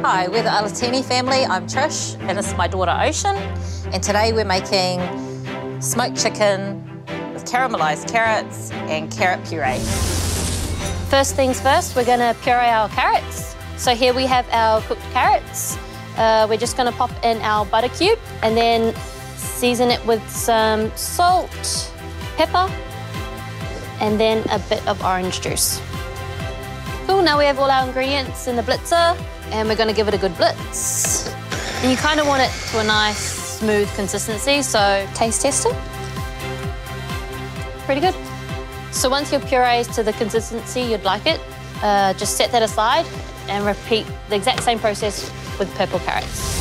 Hi, we're the Alatini family. I'm Trish and this is my daughter Ocean, and today we're making smoked chicken with caramelised carrots and carrot puree. First things first, we're going to puree our carrots. So here we have our cooked carrots. We're just going to pop in our butter cube and then season it with some salt, pepper, and then a bit of orange juice. Cool, now we have all our ingredients in the blitzer and we're going to give it a good blitz. And you kind of want it to a nice, smooth consistency, so taste test it. Pretty good. So once your puree is to the consistency you'd like it, just set that aside and repeat the exact same process with purple carrots.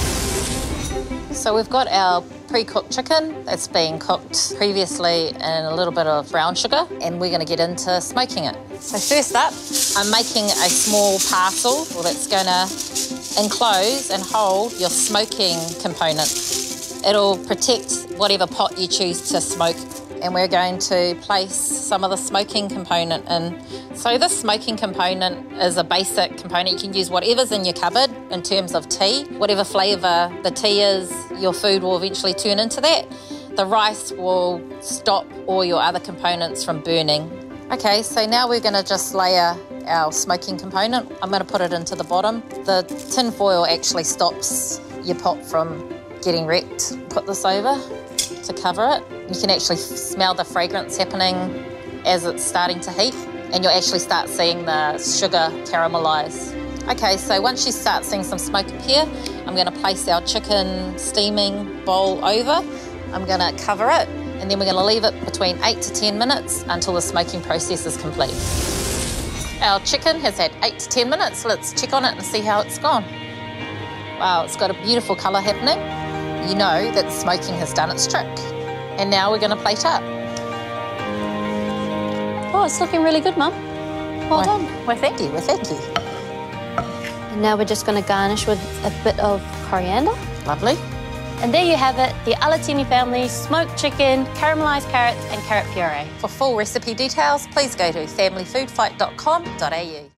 So we've got our pre-cooked chicken that's been cooked previously in a little bit of brown sugar, and we're going to get into smoking it. So first up, I'm making a small parcel that's going to enclose and hold your smoking component. It'll protect whatever pot you choose to smoke, and we're going to place some of the smoking component in. So this smoking component is a basic component. You can use whatever's in your cupboard in terms of tea. Whatever flavour the tea is, your food will eventually turn into that. The rice will stop all your other components from burning. Okay, so now we're going to just layer our smoking component. I'm going to put it into the bottom. The tin foil actually stops your pot from getting wrecked. Put this over to cover it. You can actually smell the fragrance happening as it's starting to heat, and you'll actually start seeing the sugar caramelise. Okay, so once you start seeing some smoke appear, I'm going to place our chicken steaming bowl over. I'm going to cover it, and then we're going to leave it between 8 to 10 minutes until the smoking process is complete. Our chicken has had 8 to 10 minutes. Let's check on it and see how it's gone. Wow, it's got a beautiful colour happening. You know that smoking has done its trick. And now we're going to plate up. Oh, it's looking really good, Mum. Well done. Well, thank you, And now we're just going to garnish with a bit of coriander. Lovely. And there you have it, the Alatini family smoked chicken, caramelised carrots and carrot puree. For full recipe details, please go to familyfoodfight.com.au.